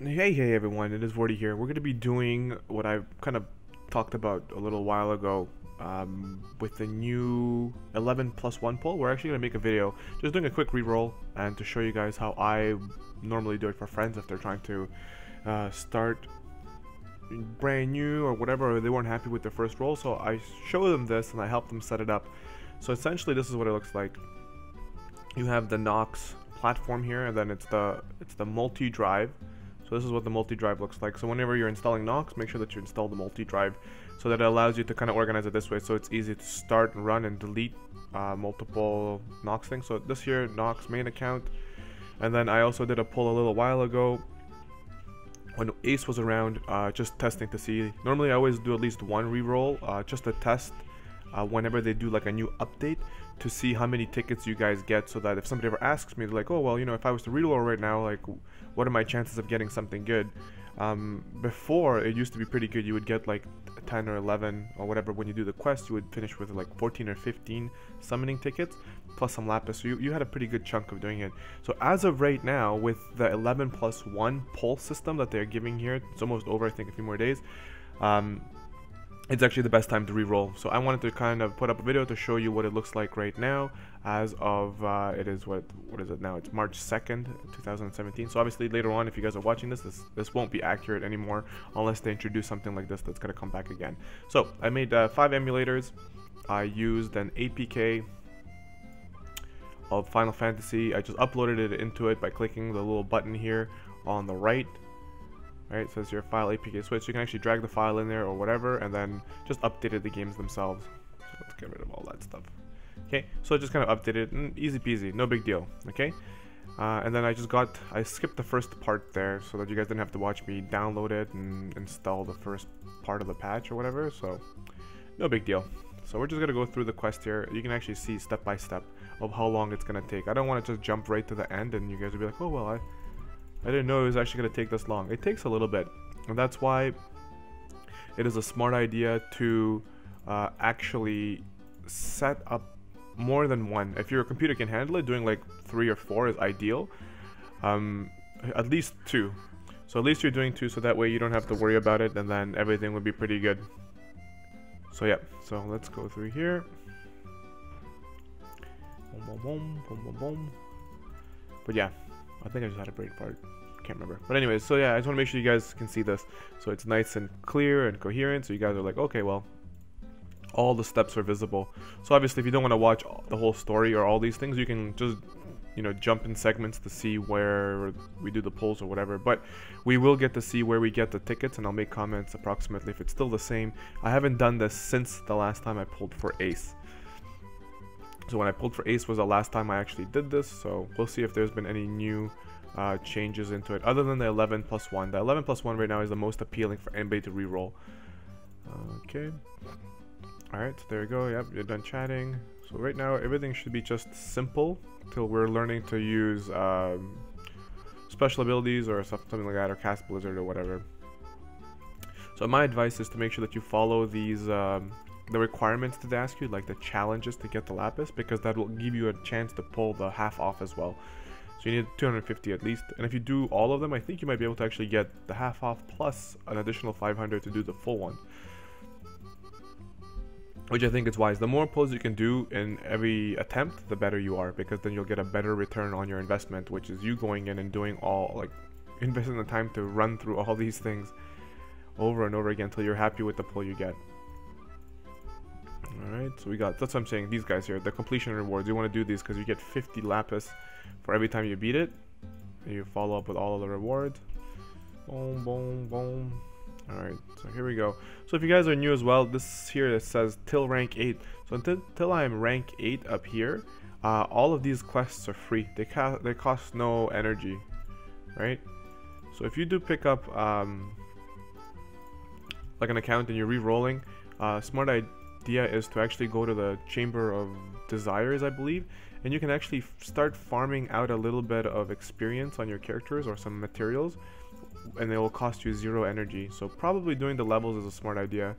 Hey everyone, it is Vortie here. We're going to be doing what I kind of talked about a little while ago with the new 11+1 poll. We're actually going to make a video just doing a quick reroll and to show you guys how I normally do it for friends if they're trying to start brand new or whatever, or they weren't happy with their first roll. So I show them this and I help them set it up. So essentially this is what it looks like. You have the Nox platform here, and then it's the multi-drive. So this is what the multi-drive looks like. So whenever you're installing Nox, make sure that you install the multi-drive so that it allows you to kind of organize it this way. So it's easy to start, run, and delete multiple Nox things. So this here, Nox main account. And then I also did a poll a little while ago when Ace was around, just testing to see. Normally I always do at least one reroll, just to test whenever they do like a new update, to see how many tickets you guys get, so that if somebody ever asks me, like, oh, well, you know, if I was to reroll right now, like, what are my chances of getting something good? Before, it used to be pretty good. You would get like 10 or 11 or whatever. When you do the quest, you would finish with like 14 or 15 summoning tickets, plus some lapis. So you had a pretty good chunk of doing it. So as of right now, with the 11+1 poll system that they're giving here, it's almost over, I think, a few more days. It's actually the best time to reroll. So I wanted to kind of put up a video to show you what it looks like right now as of it is what is it now? It's March 2nd, 2017. So obviously later on, if you guys are watching this, this won't be accurate anymore unless they introduce something like this that's gonna come back again. So I made 5 emulators. I used an APK of Final Fantasy. I just uploaded it into it by clicking the little button here on the right. Right, so it says your file APK switch. You can actually drag the file in there or whatever, and then just updated the games themselves. So let's get rid of all that stuff. Okay, so I just kind of updated and easy peasy, no big deal. Okay, and then I skipped the first part there so that you guys didn't have to watch me download it and install the first part of the patch or whatever. So no big deal. So we're just gonna go through the quest here. You can actually see step by step of how long it's gonna take. I don't want to just jump right to the end and you guys will be like, oh well, I didn't know it was actually going to take this long. It takes a little bit, and that's why it is a smart idea to actually set up more than one. If your computer can handle it, doing like 3 or 4 is ideal. At least 2. So at least you're doing 2, so that way you don't have to worry about it, and then everything will be pretty good. So yeah, so let's go through here. Boom, boom, boom, boom, boom, boom. But yeah. I think I just had a break part. Can't remember. But anyways, so yeah, I just want to make sure you guys can see this. So it's nice and clear and coherent. So you guys are like, okay, well, all the steps are visible. So obviously, if you don't want to watch the whole story or all these things, you can just, you know, jump in segments to see where we do the polls or whatever. But we will get to see where we get the tickets, and I'll make comments approximately if it's still the same. I haven't done this since the last time I pulled for Ace. So when I pulled for Ace was the last time I actually did this, so we'll see if there's been any new changes into it other than the 11+1. The 11+1 right now is the most appealing for anybody to reroll. Okay. Alright, so there we go. Yep, you're done chatting. So right now everything should be just simple till we're learning to use special abilities or something like that, or cast blizzard or whatever. So my advice is to make sure that you follow these the requirements that they ask you, like the challenges to get the lapis, because that will give you a chance to pull the half off as well. So you need 250 at least, and if you do all of them, I think you might be able to actually get the half off plus an additional 500 to do the full one, which I think is wise. The more pulls you can do in every attempt, the better you are, because then you'll get a better return on your investment, which is you going in and doing all, like, investing the time to run through all these things over and over again until you're happy with the pull you get. Alright, so we got, that's what I'm saying, these guys here, the completion rewards. You want to do these because you get 50 lapis for every time you beat it, and you follow up with all of the rewards. Boom, boom, boom. Alright, so here we go. So if you guys are new as well, this here, it says till rank 8. So until I am rank 8 up here, all of these quests are free. They cost no energy, right? So if you do pick up like an account and you're re-rolling, smart idea is to actually go to the Chamber of Desires, I believe, and you can actually start farming out a little bit of experience on your characters or some materials, and they will cost you 0 energy. So probably doing the levels is a smart idea.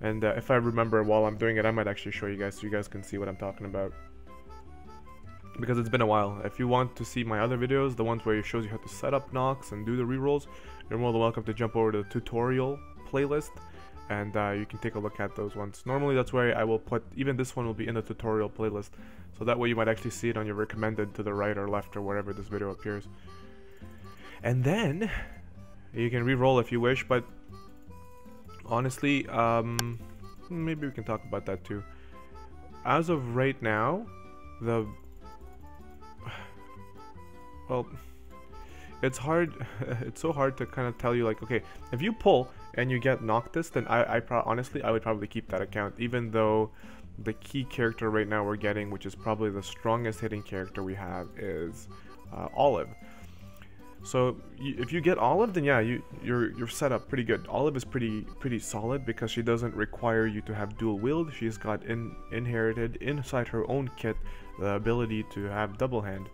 And if I remember while I'm doing it, I might actually show you guys so you guys can see what I'm talking about. Because it's been a while. If you want to see my other videos, the ones where it shows you how to set up Nox and do the rerolls, you're more than welcome to jump over to the tutorial playlist, and you can take a look at those ones. Normally that's where I will put, even this one will be in the tutorial playlist, so that way you might actually see it on your recommended to the right or left or wherever this video appears. And then, you can reroll if you wish, but honestly, maybe we can talk about that too. As of right now, the... well, it's hard, it's so hard to kind of tell you like, okay, if you pull and you get Noctis, then honestly I would probably keep that account, even though the key character right now we're getting, which is probably the strongest hitting character we have, is Olive. So if you get Olive, then yeah, you're set up pretty good. Olive is pretty solid because she doesn't require you to have dual wield. She's got inherited inside her own kit the ability to have double hand.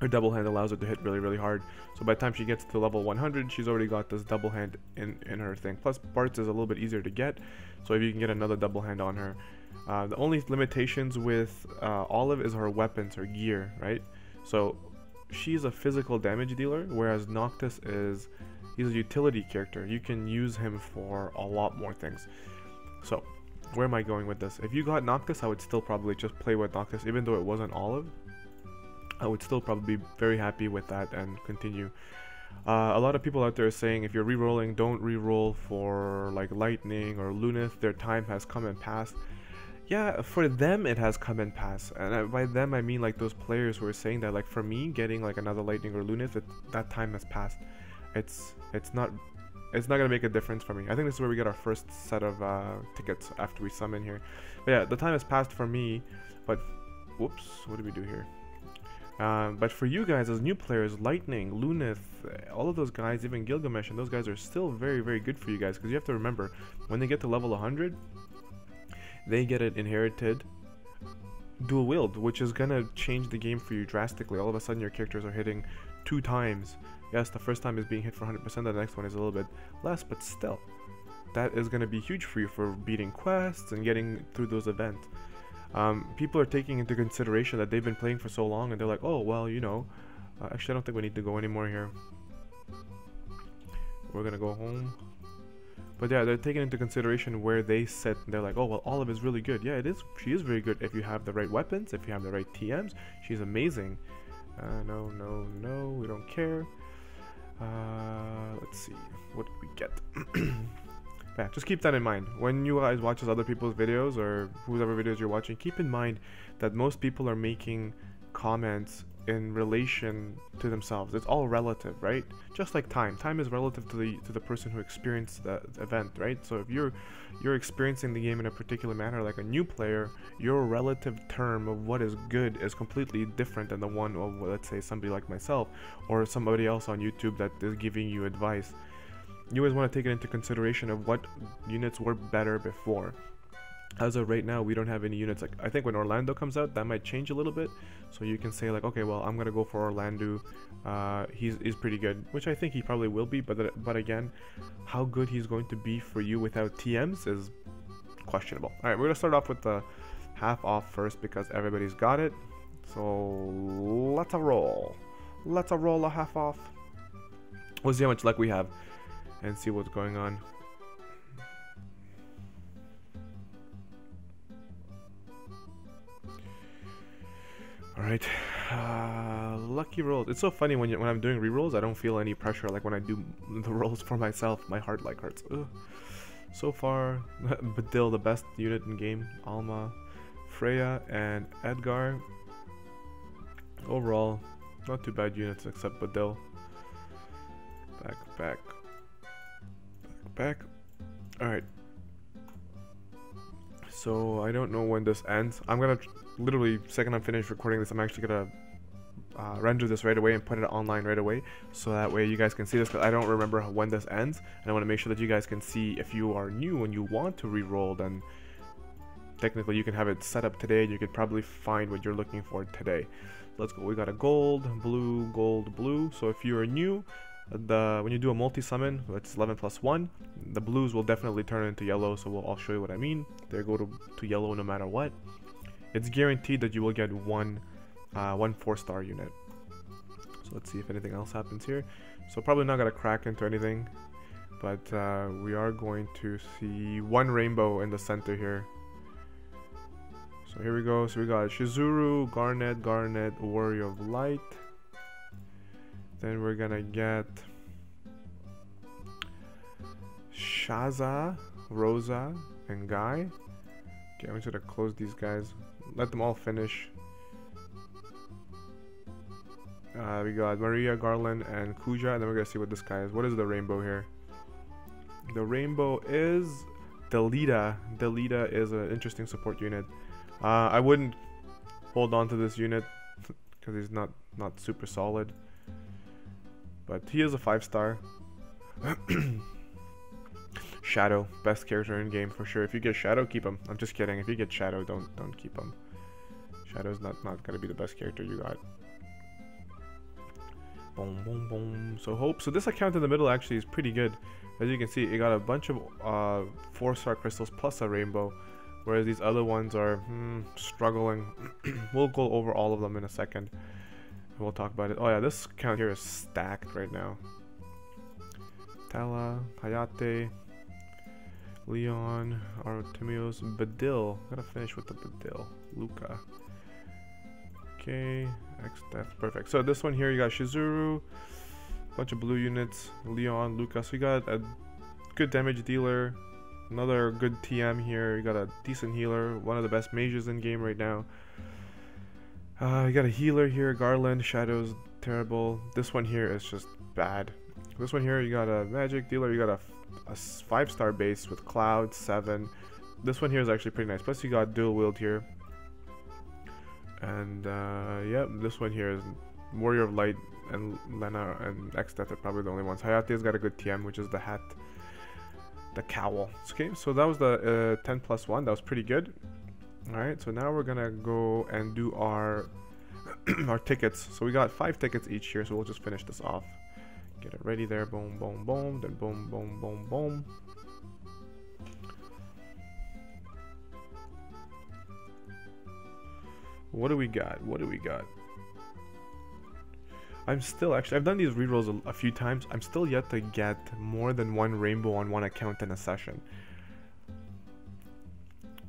Her double hand allows her to hit really, really hard. So by the time she gets to level 100, she's already got this double hand in her thing. Plus, Bartz is a little bit easier to get, so if you can get another double hand on her. The only limitations with Olive is her weapons, her gear, right? So she's a physical damage dealer, whereas Noctis is, he's a utility character. You can use him for a lot more things. So where am I going with this? If you got Noctis, I would still probably just play with Noctis, even though it wasn't Olive. I would still probably be very happy with that and continue. A lot of people out there are saying if you're re-rolling, don't re-roll for like Lightning or Luneth. Their time has come and passed. Yeah, for them it has come and passed, and by them I mean like those players who are saying that. Like for me, getting like another Lightning or Luneth, that time has passed. It's not gonna make a difference for me. I think this is where we get our first set of tickets after we summon here. But yeah, the time has passed for me. But whoops, what do we do here? But for you guys as new players, Lightning, Luneth, all of those guys, even Gilgamesh, and those guys are still very, very good for you guys, because you have to remember, when they get to level 100, they get an inherited dual wield, which is going to change the game for you drastically. All of a sudden your characters are hitting 2 times. Yes, the first time is being hit for 100%, the next one is a little bit less, but still, that is going to be huge for you for beating quests and getting through those events. People are taking into consideration that they've been playing for so long, and they're like, oh, well, you know, actually I don't think we need to go anymore here. We're gonna go home. But yeah, they're taking into consideration where they sit, and they're like, oh, well, Olive is really good. Yeah, it is. She is very good if you have the right weapons, if you have the right TMs. She's amazing. No, no, no, we don't care. Let's see, what did we get? Yeah, just keep that in mind when you guys watch other people's videos or whoever videos you're watching. Keep in mind that most people are making comments in relation to themselves. It's all relative, right? Just like time is relative to the person who experienced the event, right? So if you're experiencing the game in a particular manner, like a new player, your relative term of what is good is completely different than the one of, let's say, somebody like myself or somebody else on YouTube that is giving you advice. You always want to take it into consideration of what units were better before. As of right now, we don't have any units. Like, I think when Orlando comes out, that might change a little bit. So you can say like, okay, well, I'm gonna go for Orlando. He's pretty good, which I think he probably will be. But again, how good he's going to be for you without TMs is questionable. All right, we're gonna start off with the half off first because everybody's got it. So let's a roll. Let's a roll a half off. We'll see how much luck we have and see what's going on. All right, lucky rolls. It's so funny when I'm doing re-rolls, I don't feel any pressure. Like when I do the rolls for myself, my heart like hurts. Ugh. So far, Badil, the best unit in game, Alma, Freya, and Edgar. Overall, not too bad units except Badil. Back. All right, so I don't know when this ends. I'm gonna literally, second I'm finished recording this, I'm actually gonna render this right away and put it online right away, so that way you guys can see this, because I don't remember when this ends, and I want to make sure that you guys can see. If you are new and you want to re-roll, then technically you can have it set up today and you could probably find what you're looking for today. Let's go. We got a gold, blue, gold, blue. So if you are new, when you do a multi-summon, that's 11+1, the blues will definitely turn into yellow, so I'll show you what I mean. They go to yellow no matter what. It's guaranteed that you will get one 4-star unit. So let's see if anything else happens here. So probably not gonna crack into anything, but we are going to see one rainbow in the center here. So here we go. So we got Shizuru, Garnet, Warrior of Light. Then we're gonna get Shaza, Rosa, and Guy. Okay, I'm just gonna close these guys. Let them all finish. We got Maria, Garland, and Kuja, and then we're gonna see what this guy is. What is the rainbow here? The rainbow is Delita. Delita is an interesting support unit. I wouldn't hold on to this unit because he's not super solid, but he is a 5-star. Shadow, best character in game for sure. If you get Shadow, keep him. I'm just kidding. If you get Shadow, don't keep him. Shadow's not gonna be the best character you got. Boom, boom, boom. So Hope. So this account in the middle actually is pretty good. As you can see, it got a bunch of 4-star crystals plus a rainbow, whereas these other ones are struggling. We'll go over all of them in a second, and we'll talk about it. Oh yeah, this account here is stacked right now. Tala, Hayate, Leon, Artemios, Badil. I'm gonna finish with the Badil. Luca. Okay, X Death, perfect. So this one here, you got Shizuru, bunch of blue units, Leon, Luca. So you got a good damage dealer, another good TM here. You got a decent healer, one of the best mages in game right now. You got a healer here, Garland. Shadow's terrible. This one here is just bad. This one here, you got a magic dealer. You got a 5-star base with Cloud, 7. This one here is actually pretty nice. Plus you got dual wield here. And yep, this one here is Warrior of Light, and Lena and X Death are probably the only ones. Hayate's got a good TM, which is the hat, the cowl. Okay, so that was the 10+1. That was pretty good. All right, so now we're gonna go and do our our tickets. So we got 5 tickets each here, so we'll just finish this off. Get it ready there. Boom, boom, boom. Then boom, boom, boom, boom. What do we got? What do we got? I'm still actually, I've done these rerolls a few times. I'm still yet to get more than one rainbow on one account in a session.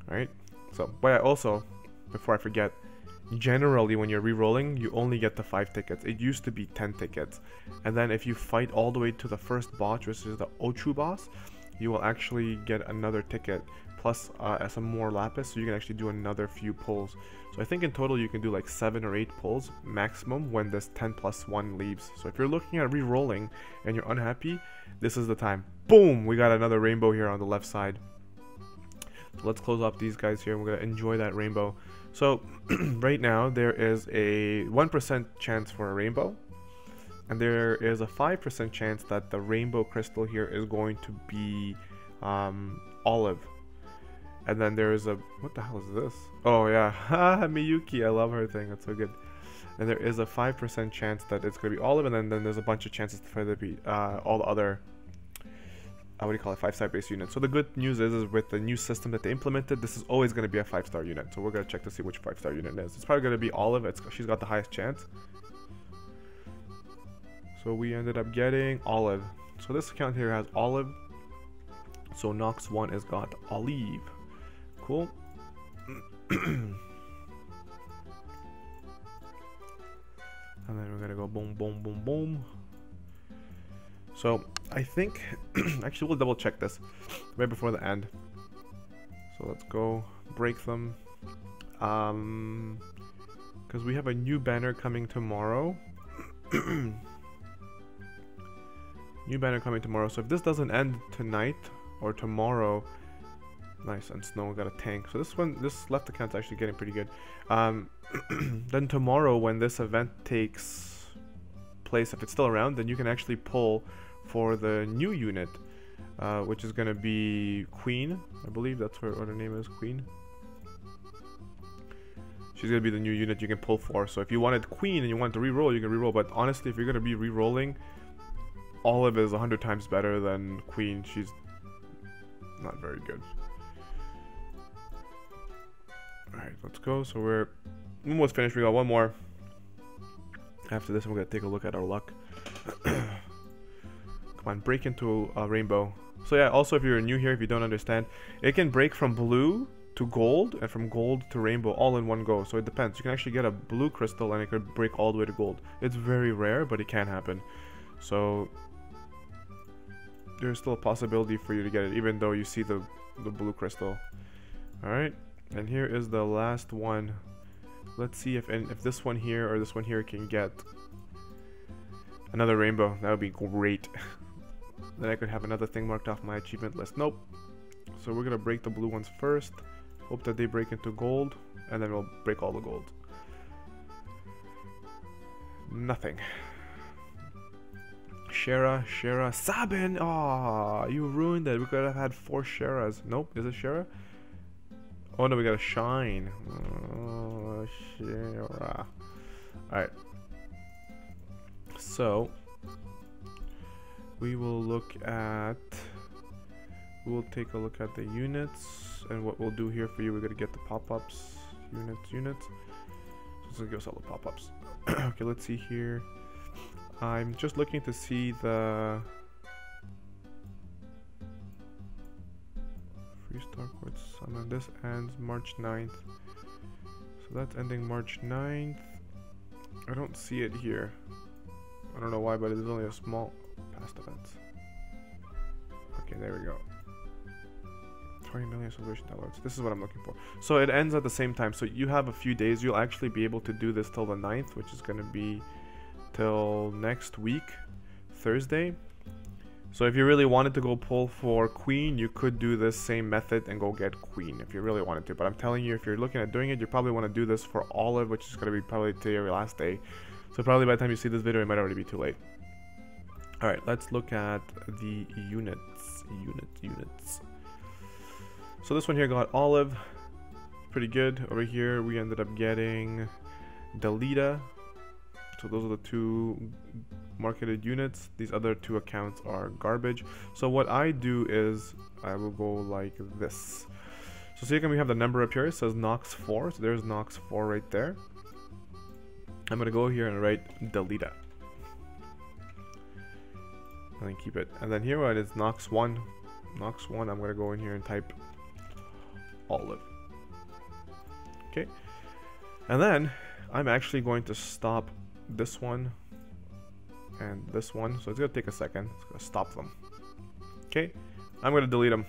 All right. So, but I also, before I forget, generally when you're rerolling, you only get the 5 tickets. It used to be 10 tickets. And then if you fight all the way to the first boss, which is the Ochu boss, you will actually get another ticket. Plus some more lapis, so you can actually do another few pulls. So I think in total you can do like 7 or 8 pulls maximum when this 10+1 leaves. So if you're looking at re-rolling and you're unhappy, this is the time. Boom! We got another rainbow here on the left side. So let's close up these guys here. We're gonna enjoy that rainbow. So right now there is a 1% chance for a rainbow, and there is a 5% chance that the rainbow crystal here is going to be Olive. And then there is a, what the hell is this? Oh yeah, Miyuki, I love her thing, that's so good. And there is a 5% chance that it's gonna be Olive, and then there's a bunch of chances for there to be all the other, what do you call it, 5-star base units. So the good news is with the new system that they implemented, this is always gonna be a 5-star unit. So we're gonna check to see which 5-star unit it is. It's probably gonna be Olive, she's got the highest chance. So we ended up getting Olive. So this account here has Olive. So Nox 1 has got Olive. Cool. And then we're gonna go boom, boom, boom, boom. So I think actually we'll double check this right before the end. So let's go break them, because we have a new banner coming tomorrow. New banner coming tomorrow. So if this doesn't end tonight or tomorrow. Nice, and Snow got a tank. So this one, this left account's actually getting pretty good. Then tomorrow when this event takes place, if it's still around, then you can actually pull for the new unit, which is gonna be Queen. I believe that's what her name is, Queen. She's gonna be the new unit you can pull for. So if you wanted Queen and you wanted to reroll, you can reroll. But honestly, if you're gonna be rerolling, Olive is 100 times better than Queen. She's not very good. Alright, let's go. So we're almost finished. We got one more. After this, we're going to take a look at our luck. Come on, break into a rainbow. So yeah, also if you're new here, if you don't understand, it can break from blue to gold and from gold to rainbow all in one go. So it depends. You can actually get a blue crystal and it could break all the way to gold. It's very rare, but it can happen. So there's still a possibility for you to get it, even though you see the blue crystal. Alright, and here is the last one. Let's see if this one here or this one here can get another rainbow. That would be great. Then I could have another thing marked off my achievement list. Nope. So we're gonna break the blue ones first. Hope that they break into gold, and then we'll break all the gold. Nothing. Shera, Sabin! Aw, you ruined it. We could have had 4 Sheras. Nope, is it Shera? Oh no, we got a shine. Oh, Shera. Alright. So we will look at... we'll take a look at the units, and what we'll do here for you, we're going to get the pop-ups. Units. So it's going to give us all the pop-ups. Okay, let's see here. I'm just looking to see the... Free Star Quartz Summon. This ends March 9th. So that's ending March 9th. I don't see it here. I don't know why, but it's only a small... past events. Okay, there we go. 20 million salvation downloads. This is what I'm looking for. So it ends at the same time. So you have a few days. You'll actually be able to do this till the 9th, which is going to be till next week, Thursday. So if you really wanted to go pull for Queen, you could do this same method and go get Queen if you really wanted to. But I'm telling you, if you're looking at doing it, you probably want to do this for Olive, which is going to be probably till your last day. So probably by the time you see this video, it might already be too late. Alright, let's look at the units. So this one here got Olive, pretty good. Over here we ended up getting Delita. So those are the two marketed units. These other two accounts are garbage. So what I do is I will go like this. So see, we have the number up here. It says Nox 4. So there's Nox 4 right there. I'm going to go here and write Delita. And then keep it. And then here it's Nox 1. Nox 1, I'm going to go in here and type Olive. Okay. And then I'm actually going to stop this one and this one. So it's going to take a second. It's going to stop them. Okay. I'm going to delete them.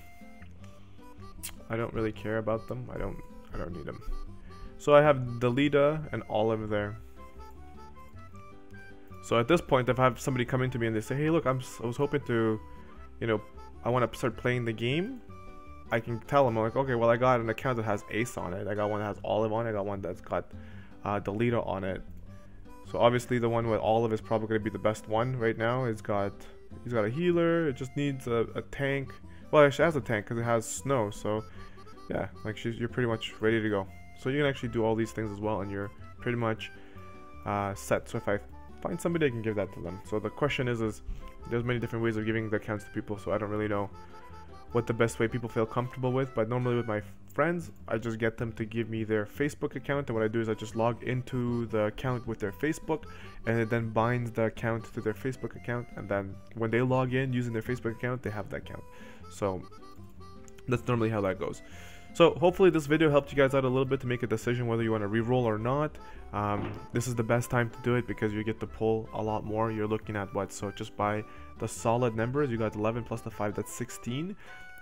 I don't really care about them. I don't need them. So I have Delita and Olive there. So at this point, if I have somebody come in to me and they say, hey, look, I was hoping to, you know, I want to start playing the game, I can tell them, I'm like, okay, well, I got an account that has Ace on it. I got one that has Olive on it. I got one that's got Delita on it. So obviously the one with Olive is probably going to be the best one right now. He's got a healer. It just needs a tank. Well, it has a tank because it has Snow. So yeah, like you're pretty much ready to go. So you can actually do all these things as well and you're pretty much set. So if I find somebody, I can give that to them. So the question is there's many different ways of giving the accounts to people, so I don't really know what the best way people feel comfortable with, but normally with my friends, I just get them to give me their Facebook account, and what I do is I just log into the account with their Facebook, and it then binds the account to their Facebook account, and then when they log in using their Facebook account, they have the account. So that's normally how that goes. So hopefully this video helped you guys out a little bit to make a decision whether you want to re-roll or not. This is the best time to do it because you get to pull a lot more. You're looking at what? So just by the solid numbers, you got 11 plus the 5, that's 16.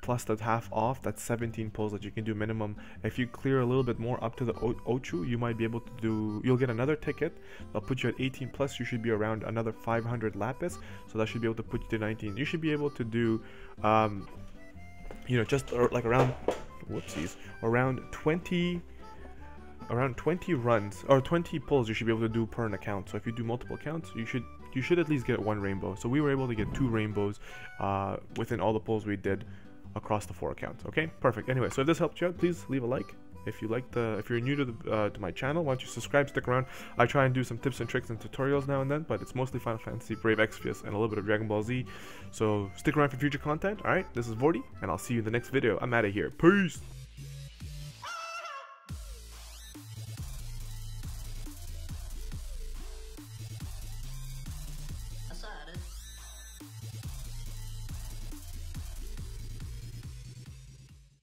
Plus that half off, that's 17 pulls that you can do minimum. If you clear a little bit more up to the Ochu, you might be able to do, you'll get another ticket. I'll put you at 18 plus, you should be around another 500 lapis. So that should be able to put you to 19. You should be able to do, you know, just like around... whoopsies, around 20 runs or 20 pulls you should be able to do per an account. So if you do multiple accounts, you should at least get one rainbow. So we were able to get 2 rainbows within all the pulls we did across the 4 accounts. Okay, perfect. Anyway, so if this helped you out, please leave a like. If you like the, if you're new to my channel, why don't you subscribe, stick around. I try and do some tips and tricks and tutorials now and then, but it's mostly Final Fantasy, Brave Exvius, and a little bit of Dragon Ball Z. So stick around for future content. All right, this is Vortie, and I'll see you in the next video. I'm out of here. Peace.